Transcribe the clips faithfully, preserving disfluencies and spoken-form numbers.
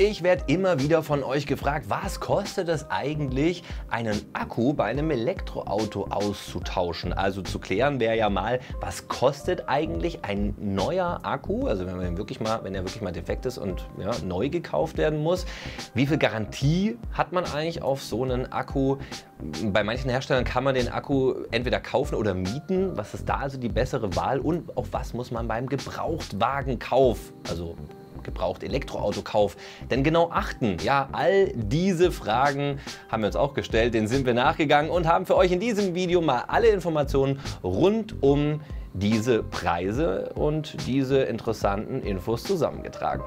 Ich werde immer wieder von euch gefragt, was kostet es eigentlich, einen Akku bei einem Elektroauto auszutauschen? Also zu klären wäre ja mal, was kostet eigentlich ein neuer Akku? Also wenn man wirklich mal, wenn er wirklich mal defekt ist und ja, neu gekauft werden muss. Wie viel Garantie hat man eigentlich auf so einen Akku? Bei manchen Herstellern kann man den Akku entweder kaufen oder mieten. Was ist da also die bessere Wahl? Und auch was muss man beim Gebrauchtwagenkauf, also gebraucht Elektroautokauf, denn genau achten? Ja, all diese Fragen haben wir uns auch gestellt, denen sind wir nachgegangen und haben für euch in diesem Video mal alle Informationen rund um diese Preise und diese interessanten Infos zusammengetragen.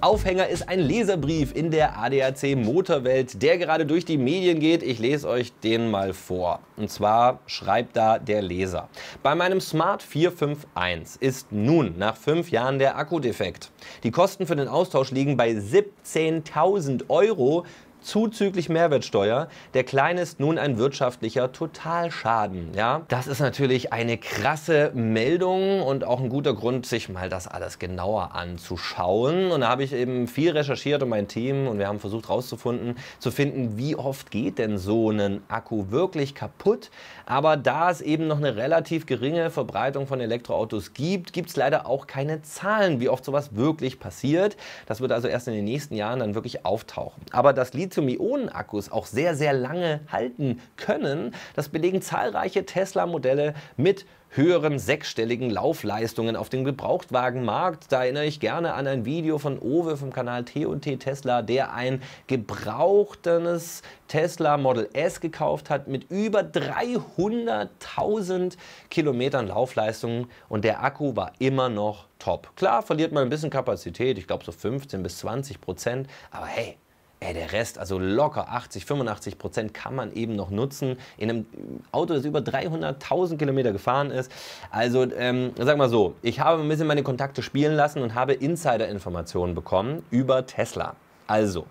Aufhänger ist ein Leserbrief in der A D A C Motorwelt, der gerade durch die Medien geht. Ich lese euch den mal vor. Und zwar schreibt da der Leser: Bei meinem Smart vier fünf eins ist nun nach fünf Jahren der Akku defekt. Die Kosten für den Austausch liegen bei siebzehntausend Euro. Zuzüglich Mehrwertsteuer. Der Kleine ist nun ein wirtschaftlicher Totalschaden. Ja, das ist natürlich eine krasse Meldung und auch ein guter Grund, sich mal das alles genauer anzuschauen. Und da habe ich eben viel recherchiert um mein Team und wir haben versucht rauszufinden, zu finden, wie oft geht denn so ein Akku wirklich kaputt. Aber da es eben noch eine relativ geringe Verbreitung von Elektroautos gibt, gibt es leider auch keine Zahlen, wie oft sowas wirklich passiert. Das wird also erst in den nächsten Jahren dann wirklich auftauchen. Aber das liegt Lithium-Ionen-Akkus auch sehr, sehr lange halten können. Das belegen zahlreiche Tesla-Modelle mit höheren sechsstelligen Laufleistungen auf dem Gebrauchtwagenmarkt. Da erinnere ich gerne an ein Video von Ove vom Kanal T und T Tesla, der ein gebrauchtes Tesla Model S gekauft hat mit über dreihunderttausend Kilometern Laufleistung und der Akku war immer noch top. Klar, verliert man ein bisschen Kapazität, ich glaube so fünfzehn bis zwanzig Prozent, aber hey, Ey, der Rest, also locker achtzig, fünfundachtzig Prozent kann man eben noch nutzen in einem Auto, das über dreihunderttausend Kilometer gefahren ist. Also ähm, sag mal so, ich habe ein bisschen meine Kontakte spielen lassen und habe Insider-Informationen bekommen über Tesla. Also,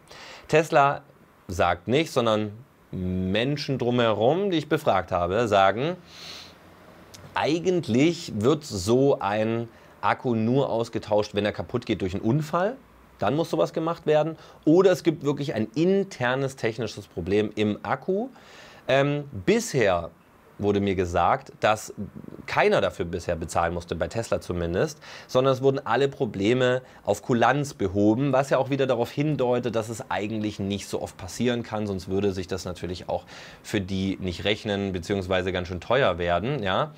Tesla sagt nicht, sondern Menschen drumherum, die ich befragt habe, sagen, eigentlich wird so ein Akku nur ausgetauscht, wenn er kaputt geht durch einen Unfall. Dann muss sowas gemacht werden. Oder es gibt wirklich ein internes technisches Problem im Akku. Ähm, bisher wurde mir gesagt, dass keiner dafür bisher bezahlen musste, bei Tesla zumindest, sondern es wurden alle Probleme auf Kulanz behoben, was ja auch wieder darauf hindeutet, dass es eigentlich nicht so oft passieren kann, sonst würde sich das natürlich auch für die nicht rechnen, beziehungsweise ganz schön teuer werden, ja.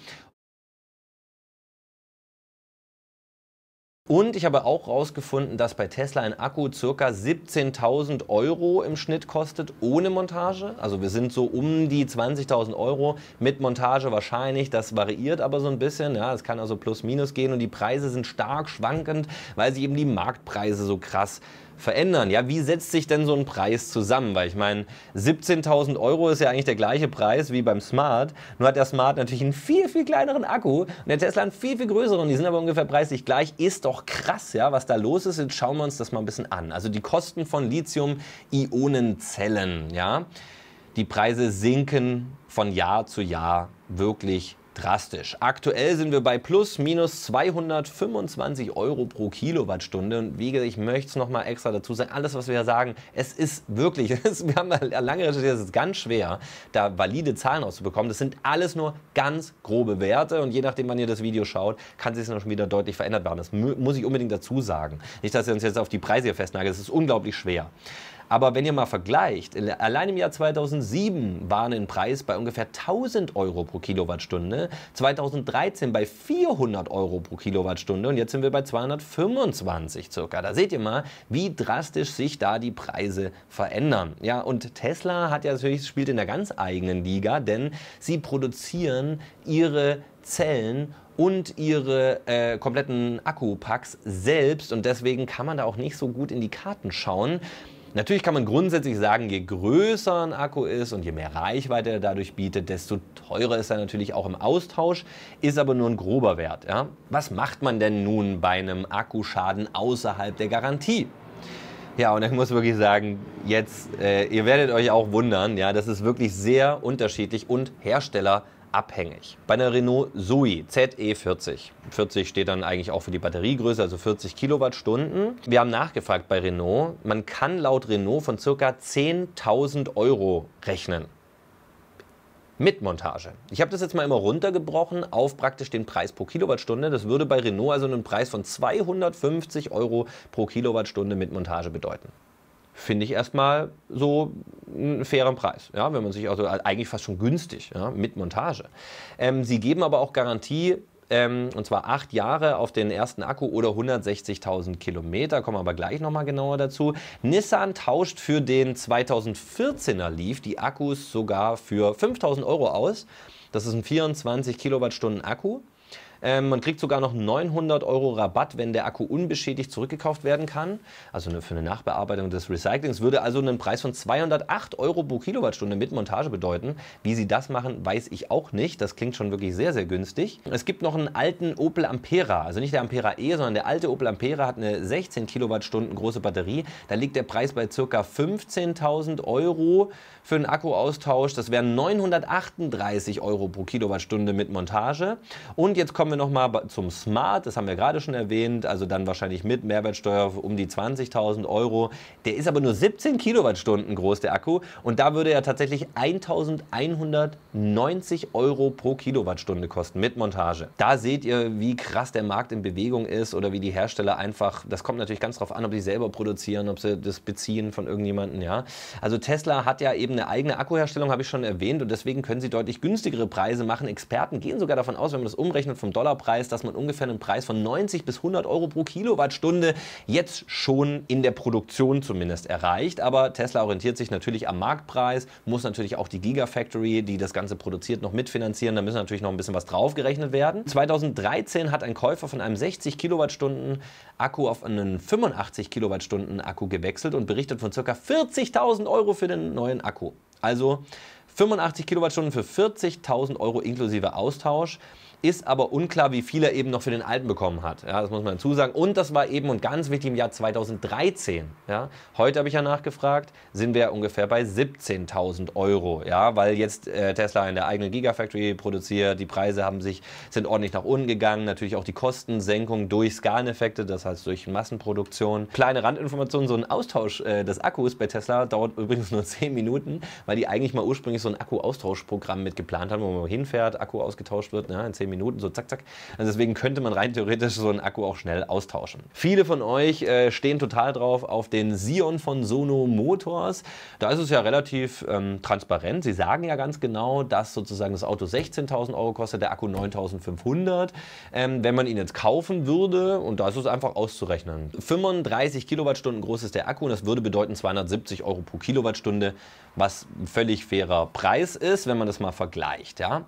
Und ich habe auch herausgefunden, dass bei Tesla ein Akku ca. siebzehntausend Euro im Schnitt kostet, ohne Montage. Also wir sind so um die zwanzigtausend Euro mit Montage wahrscheinlich. Das variiert aber so ein bisschen. Ja, es kann also plus minus gehen und die Preise sind stark schwankend, weil sich eben die Marktpreise so krass verändern. Ja, wie setzt sich denn so ein Preis zusammen? Weil ich meine, siebzehntausend Euro ist ja eigentlich der gleiche Preis wie beim Smart. Nur hat der Smart natürlich einen viel, viel kleineren Akku und der Tesla einen viel, viel größeren. Die sind aber ungefähr preislich gleich. Ist doch krass, ja, was da los ist. Jetzt schauen wir uns das mal ein bisschen an. Also die Kosten von Lithium-Ionen-Zellen, ja. Die Preise sinken von Jahr zu Jahr wirklich drastisch. Aktuell sind wir bei plus minus zweihundertfünfundzwanzig Euro pro Kilowattstunde und wie gesagt, ich möchte es nochmal extra dazu sagen, alles was wir sagen, es ist wirklich, es, wir haben da lange recherchiert, es ist ganz schwer, da valide Zahlen rauszubekommen. Das sind alles nur ganz grobe Werte und je nachdem, wann ihr das Video schaut, kann sich es noch schon wieder deutlich verändert werden. Das muss ich unbedingt dazu sagen. Nicht, dass ihr uns jetzt auf die Preise hier festnagelt, es ist unglaublich schwer. Aber wenn ihr mal vergleicht, allein im Jahr zweitausendsieben war ein Preis bei ungefähr tausend Euro pro Kilowattstunde, zweitausenddreizehn bei vierhundert Euro pro Kilowattstunde und jetzt sind wir bei zweihundertfünfundzwanzig circa. Da seht ihr mal, wie drastisch sich da die Preise verändern. Ja, und Tesla hat ja natürlich, spielt in der ganz eigenen Liga, denn sie produzieren ihre Zellen und ihre äh, kompletten Akkupacks selbst und deswegen kann man da auch nicht so gut in die Karten schauen. Natürlich kann man grundsätzlich sagen, je größer ein Akku ist und je mehr Reichweite er dadurch bietet, desto teurer ist er natürlich auch im Austausch, ist aber nur ein grober Wert. Ja? Was macht man denn nun bei einem Akkuschaden außerhalb der Garantie? Ja, und ich muss wirklich sagen, jetzt, äh, ihr werdet euch auch wundern, ja, das ist wirklich sehr unterschiedlich und Hersteller abhängig. Bei einer Renault Zoe Z E vierzig, vierzig steht dann eigentlich auch für die Batteriegröße, also vierzig Kilowattstunden. Wir haben nachgefragt bei Renault, man kann laut Renault von ca. zehntausend Euro rechnen. Mit Montage. Ich habe das jetzt mal immer runtergebrochen auf praktisch den Preis pro Kilowattstunde. Das würde bei Renault also einen Preis von zweihundertfünfzig Euro pro Kilowattstunde mit Montage bedeuten. Finde ich erstmal so einen fairen Preis. Ja, wenn man sich also eigentlich fast schon günstig, ja, mit Montage. Ähm, sie geben aber auch Garantie, ähm, und zwar acht Jahre auf den ersten Akku oder hundertsechzigtausend Kilometer. Kommen wir aber gleich nochmal genauer dazu. Nissan tauscht für den zweitausendvierzehner Leaf die Akkus sogar für fünftausend Euro aus. Das ist ein vierundzwanzig Kilowattstunden Akku. Man kriegt sogar noch neunhundert Euro Rabatt, wenn der Akku unbeschädigt zurückgekauft werden kann. Also für eine Nachbearbeitung des Recyclings würde also einen Preis von zweihundertacht Euro pro Kilowattstunde mit Montage bedeuten. Wie sie das machen, weiß ich auch nicht. Das klingt schon wirklich sehr, sehr günstig. Es gibt noch einen alten Opel Ampera. Also nicht der Ampera E, sondern der alte Opel Ampera hat eine sechzehn Kilowattstunden große Batterie. Da liegt der Preis bei ca. fünfzehntausend Euro für einen Akkuaustausch. Das wären neunhundertachtunddreißig Euro pro Kilowattstunde mit Montage. Und jetzt kommen wir nochmal zum Smart, das haben wir gerade schon erwähnt, also dann wahrscheinlich mit Mehrwertsteuer um die zwanzigtausend Euro. Der ist aber nur siebzehn Kilowattstunden groß, der Akku, und da würde er tatsächlich eintausendeinhundertneunzig Euro pro Kilowattstunde kosten mit Montage. Da seht ihr, wie krass der Markt in Bewegung ist oder wie die Hersteller einfach, das kommt natürlich ganz drauf an, ob sie selber produzieren, ob sie das beziehen von irgendjemandem, ja. Also Tesla hat ja eben eine eigene Akkuherstellung, habe ich schon erwähnt, und deswegen können sie deutlich günstigere Preise machen. Experten gehen sogar davon aus, wenn man das umrechnet vom Dollarpreis, dass man ungefähr einen Preis von neunzig bis hundert Euro pro Kilowattstunde jetzt schon in der Produktion zumindest erreicht. Aber Tesla orientiert sich natürlich am Marktpreis, muss natürlich auch die Gigafactory, die das Ganze produziert, noch mitfinanzieren. Da müssen natürlich noch ein bisschen was draufgerechnet werden. zweitausenddreizehn hat ein Käufer von einem sechzig Kilowattstunden Akku auf einen fünfundachtzig Kilowattstunden Akku gewechselt und berichtet von ca. vierzigtausend Euro für den neuen Akku. Also fünfundachtzig Kilowattstunden für vierzigtausend Euro inklusive Austausch. Ist aber unklar, wie viel er eben noch für den alten bekommen hat. Ja, das muss man dazu sagen. Und das war eben, und ganz wichtig, im Jahr zweitausenddreizehn. Ja, heute habe ich ja nachgefragt, sind wir ungefähr bei siebzehntausend Euro. Ja, weil jetzt äh, Tesla in der eigenen Gigafactory produziert, die Preise haben sich, sind ordentlich nach unten gegangen. Natürlich auch die Kostensenkung durch Skaleneffekte, das heißt durch Massenproduktion. Kleine Randinformation, so ein Austausch äh, des Akkus bei Tesla dauert übrigens nur zehn Minuten, weil die eigentlich mal ursprünglich so ein Akku-Austauschprogramm mit geplant haben, wo man hinfährt, Akku ausgetauscht wird, ne, in zehn Minuten, so zack, zack. Also deswegen könnte man rein theoretisch so einen Akku auch schnell austauschen. Viele von euch äh, stehen total drauf auf den Sion von Sono Motors. Da ist es ja relativ ähm, transparent. Sie sagen ja ganz genau, dass sozusagen das Auto sechzehntausend Euro kostet, der Akku neuntausendfünfhundert. Ähm, wenn man ihn jetzt kaufen würde, und da ist es einfach auszurechnen. fünfunddreißig Kilowattstunden groß ist der Akku und das würde bedeuten zweihundertsiebzig Euro pro Kilowattstunde, was ein völlig fairer Preis ist, wenn man das mal vergleicht, ja.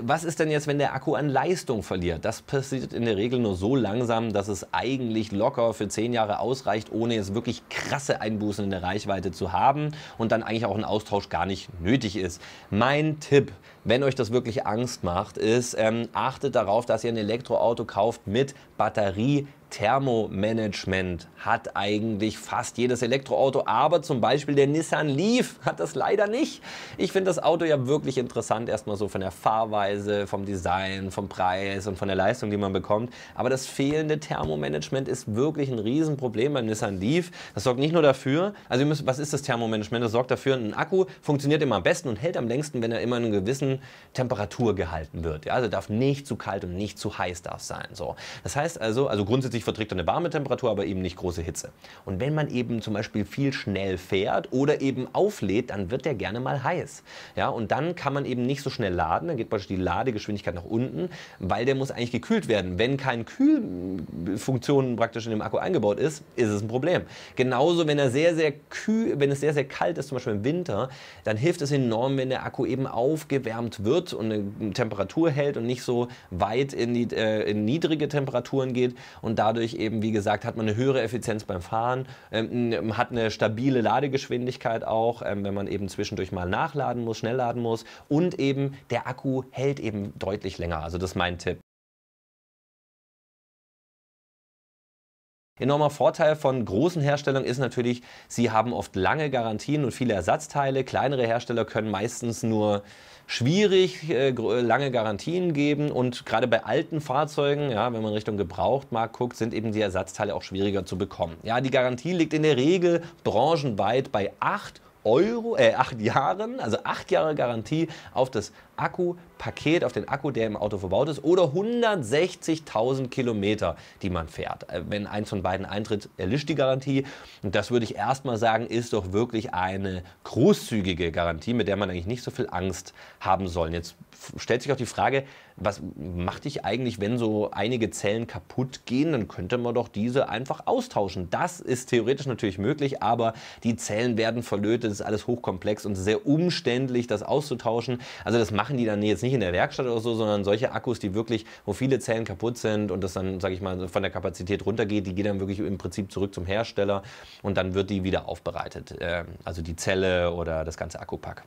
Was ist denn jetzt, wenn der Akku an Leistung verliert? Das passiert in der Regel nur so langsam, dass es eigentlich locker für zehn Jahre ausreicht, ohne jetzt wirklich krasse Einbußen in der Reichweite zu haben und dann eigentlich auch ein Austausch gar nicht nötig ist. Mein Tipp, wenn euch das wirklich Angst macht, ist, ähm, achtet darauf, dass ihr ein Elektroauto kauft mit Batterie. Thermomanagement hat eigentlich fast jedes Elektroauto, aber zum Beispiel der Nissan Leaf hat das leider nicht. Ich finde das Auto ja wirklich interessant, erstmal so von der Fahrweise, vom Design, vom Preis und von der Leistung, die man bekommt. Aber das fehlende Thermomanagement ist wirklich ein Riesenproblem beim Nissan Leaf. Das sorgt nicht nur dafür, also ihr müsst, was ist das Thermomanagement? Das sorgt dafür, ein Akku funktioniert immer am besten und hält am längsten, wenn er immer in einer gewissen Temperatur gehalten wird. Ja, also darf nicht zu kalt und nicht zu heiß darf sein. So. Das heißt also, also grundsätzlich verträgt eine warme Temperatur, aber eben nicht große Hitze. Und wenn man eben zum Beispiel viel schnell fährt oder eben auflädt, dann wird der gerne mal heiß. Ja, und dann kann man eben nicht so schnell laden, dann geht beispielsweise die Ladegeschwindigkeit nach unten, weil der muss eigentlich gekühlt werden. Wenn keine Kühlfunktion praktisch in dem Akku eingebaut ist, ist es ein Problem. Genauso, wenn er sehr, sehr kühl, wenn es sehr, sehr kalt ist, zum Beispiel im Winter, dann hilft es enorm, wenn der Akku eben aufgewärmt wird und eine Temperatur hält und nicht so weit in, die, äh, in niedrige Temperaturen geht, und dadurch Dadurch eben, wie gesagt, hat man eine höhere Effizienz beim Fahren, ähm, hat eine stabile Ladegeschwindigkeit auch, ähm, wenn man eben zwischendurch mal nachladen muss, schnell laden muss, und eben der Akku hält eben deutlich länger. Also das ist mein Tipp. Enormer Vorteil von großen Herstellern ist natürlich, sie haben oft lange Garantien und viele Ersatzteile. Kleinere Hersteller können meistens nur schwierig äh, lange Garantien geben und gerade bei alten Fahrzeugen, ja, wenn man Richtung Gebrauchtmarkt guckt, sind eben die Ersatzteile auch schwieriger zu bekommen. Ja, die Garantie liegt in der Regel branchenweit bei acht Euro, äh, acht Jahren, also acht Jahre Garantie auf das Akkupaket, auf den Akku, der im Auto verbaut ist, oder hundertsechzigtausend Kilometer, die man fährt. Wenn eins von beiden eintritt, erlischt die Garantie. Und das würde ich erstmal sagen, ist doch wirklich eine großzügige Garantie, mit der man eigentlich nicht so viel Angst haben soll. Jetzt stellt sich auch die Frage, was macht ich eigentlich, wenn so einige Zellen kaputt gehen? Dann könnte man doch diese einfach austauschen. Das ist theoretisch natürlich möglich, aber die Zellen werden verlötet, es ist alles hochkomplex und sehr umständlich, das auszutauschen. Also das macht machen die dann jetzt nicht in der Werkstatt oder so, sondern solche Akkus, die wirklich, wo viele Zellen kaputt sind und das dann, sage ich mal, von der Kapazität runtergeht, die gehen dann wirklich im Prinzip zurück zum Hersteller und dann wird die wieder aufbereitet, also die Zelle oder das ganze Akkupack.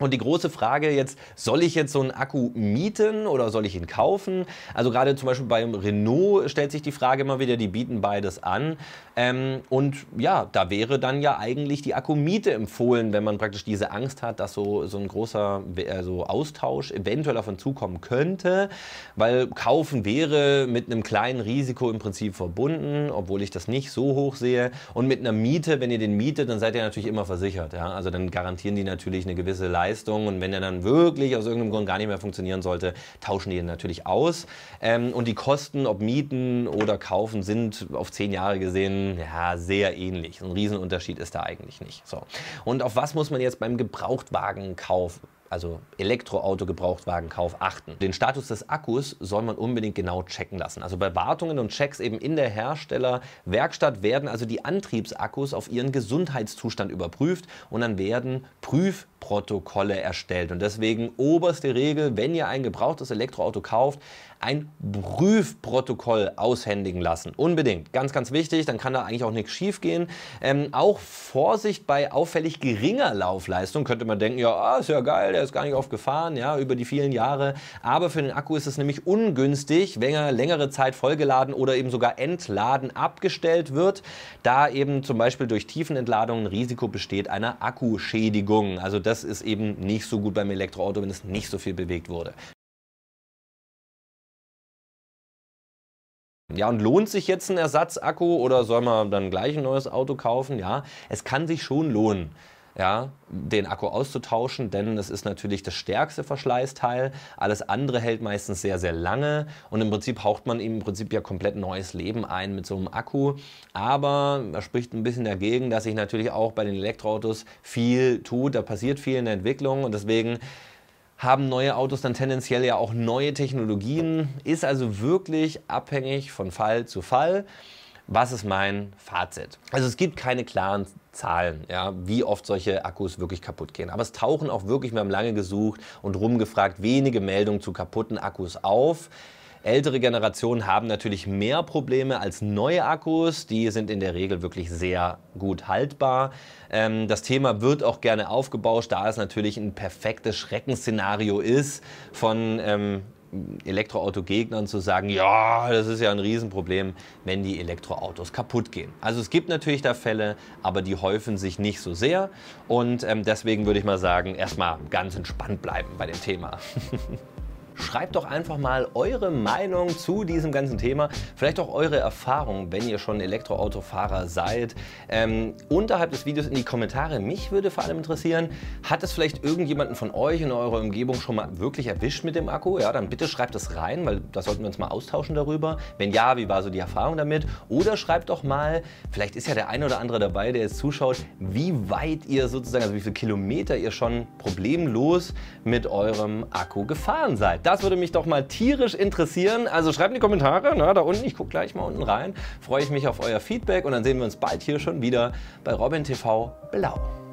Und die große Frage jetzt, soll ich jetzt so einen Akku mieten oder soll ich ihn kaufen? Also gerade zum Beispiel beim Renault stellt sich die Frage immer wieder, die bieten beides an. Ähm, und ja, da wäre dann ja eigentlich die Akkumiete empfohlen, wenn man praktisch diese Angst hat, dass so, so ein großer also Austausch eventuell davon zukommen könnte. Weil kaufen wäre mit einem kleinen Risiko im Prinzip verbunden, obwohl ich das nicht so hoch sehe. Und mit einer Miete, wenn ihr den mietet, dann seid ihr natürlich immer versichert. Ja? Also dann garantieren die natürlich eine gewisse Leistung. Und wenn er dann wirklich aus irgendeinem Grund gar nicht mehr funktionieren sollte, tauschen die ihn natürlich aus. Ähm, und die Kosten, ob mieten oder kaufen, sind auf zehn Jahre gesehen ja, sehr ähnlich. Ein Riesenunterschied ist da eigentlich nicht. So. Und auf was muss man jetzt beim Gebrauchtwagenkauf, also Elektroauto-Gebrauchtwagenkauf, achten? Den Status des Akkus soll man unbedingt genau checken lassen. Also bei Wartungen und Checks eben in der Herstellerwerkstatt werden also die Antriebsakkus auf ihren Gesundheitszustand überprüft und dann werden Prüfprotokolle erstellt. Und deswegen oberste Regel, wenn ihr ein gebrauchtes Elektroauto kauft, ein Prüfprotokoll aushändigen lassen. Unbedingt. Ganz, ganz wichtig. Dann kann da eigentlich auch nichts schief gehen. Ähm, auch Vorsicht bei auffällig geringer Laufleistung. Könnte man denken, ja, ah, ist ja geil, der ist gar nicht oft gefahren, ja, über die vielen Jahre. Aber für den Akku ist es nämlich ungünstig, wenn er längere Zeit vollgeladen oder eben sogar entladen abgestellt wird, da eben zum Beispiel durch Tiefenentladung ein Risiko besteht einer Akkuschädigung. Also das ist eben nicht so gut beim Elektroauto, wenn es nicht so viel bewegt wurde. Ja, und lohnt sich jetzt ein Ersatzakku oder soll man dann gleich ein neues Auto kaufen? Ja, es kann sich schon lohnen, ja, den Akku auszutauschen, denn das ist natürlich das stärkste Verschleißteil. Alles andere hält meistens sehr, sehr lange und im Prinzip haucht man ihm im Prinzip ja komplett neues Leben ein mit so einem Akku. Aber da spricht ein bisschen dagegen, dass sich natürlich auch bei den Elektroautos viel tut. Da passiert viel in der Entwicklung und deswegen haben neue Autos dann tendenziell ja auch neue Technologien, ist also wirklich abhängig von Fall zu Fall. Was ist mein Fazit? Also es gibt keine klaren Zahlen, ja, wie oft solche Akkus wirklich kaputt gehen. Aber es tauchen auch wirklich, wir haben lange gesucht und rumgefragt, wenige Meldungen zu kaputten Akkus auf. Ältere Generationen haben natürlich mehr Probleme als neue Akkus. Die sind in der Regel wirklich sehr gut haltbar. Ähm, das Thema wird auch gerne aufgebauscht, da es natürlich ein perfektes Schreckensszenario ist von ähm, Elektroauto-Gegnern zu sagen, ja, das ist ja ein Riesenproblem, wenn die Elektroautos kaputt gehen. Also es gibt natürlich da Fälle, aber die häufen sich nicht so sehr. Und ähm, deswegen würde ich mal sagen, erstmal ganz entspannt bleiben bei dem Thema. Schreibt doch einfach mal eure Meinung zu diesem ganzen Thema, vielleicht auch eure Erfahrung, wenn ihr schon Elektroautofahrer seid, ähm, unterhalb des Videos in die Kommentare. Mich würde vor allem interessieren, hat es vielleicht irgendjemanden von euch in eurer Umgebung schon mal wirklich erwischt mit dem Akku? Ja, dann bitte schreibt es rein, weil da sollten wir uns mal austauschen darüber. Wenn ja, wie war so die Erfahrung damit? Oder schreibt doch mal, vielleicht ist ja der eine oder andere dabei, der jetzt zuschaut, wie weit ihr sozusagen, also wie viele Kilometer ihr schon problemlos mit eurem Akku gefahren seid. Das würde mich doch mal tierisch interessieren. Also schreibt in die Kommentare, na, da unten, ich gucke gleich mal unten rein. Freue ich mich auf euer Feedback und dann sehen wir uns bald hier schon wieder bei RobinTV Blau.